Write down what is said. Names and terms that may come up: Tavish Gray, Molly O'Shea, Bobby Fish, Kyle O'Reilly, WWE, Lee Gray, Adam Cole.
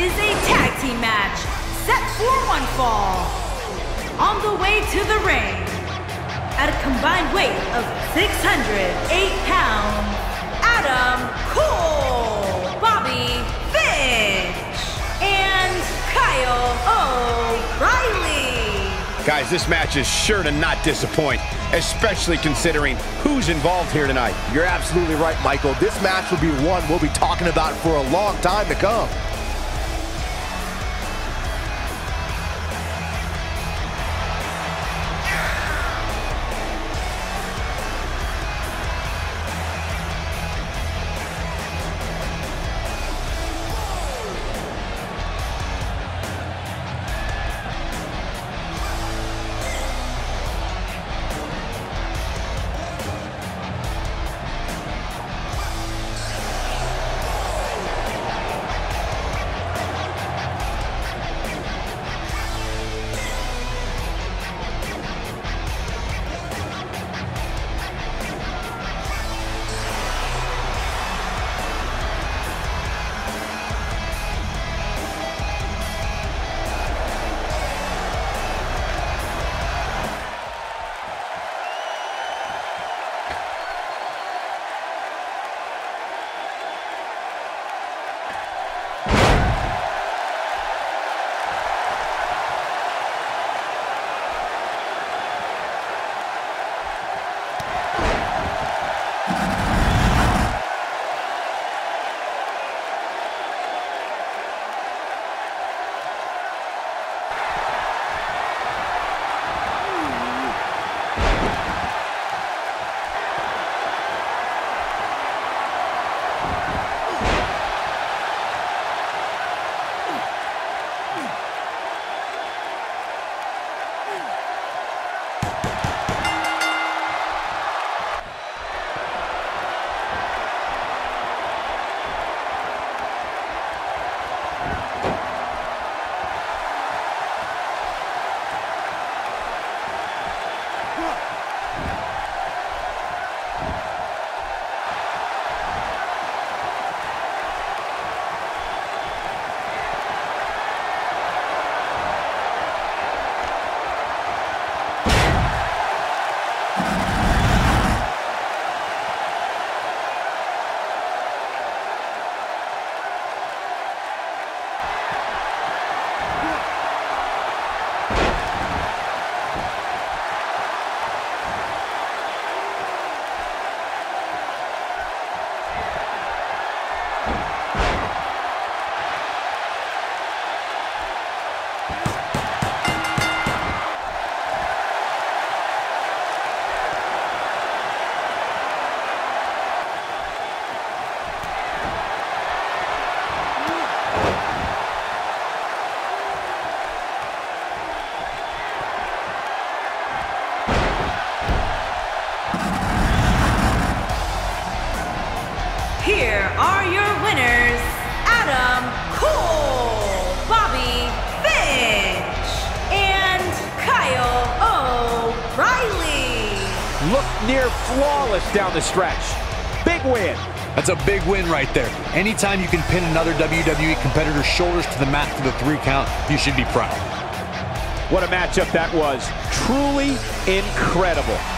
is a tag team match set for one fall. On the way to the ring, at a combined weight of 608 pounds, Adam Cole, Bobby Fish, and Kyle O'Reilly. Guys, this match is sure to not disappoint, especially considering who's involved here tonight. You're absolutely right, Michael. This match will be one we'll be talking about for a long time to come. Here are your winners, Adam Cole, Bobby Fish, and Kyle O'Reilly. Looked near flawless down the stretch. Big win. That's a big win right there. Anytime you can pin another WWE competitor's shoulders to the mat for the 3 count, you should be proud. What a matchup that was. Truly incredible.